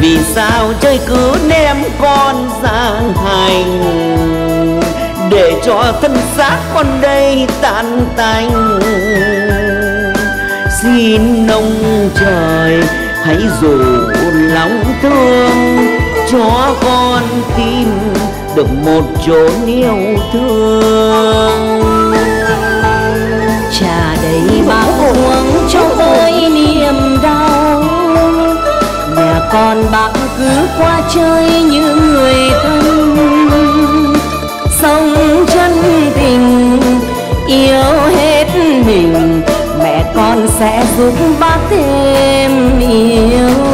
Vì sao trời cứ ném con ra hành, để cho thân xác con đây tan tành. Xin ông trời hãy dụ lòng thương cho con tìm được một chốn yêu thương. Trà đầy bao uống cho ơi niềm đau, nhà con bác cứ qua chơi như người thân. Sống chân tình yêu hết mình, mẹ con sẽ giúp bác thêm yêu.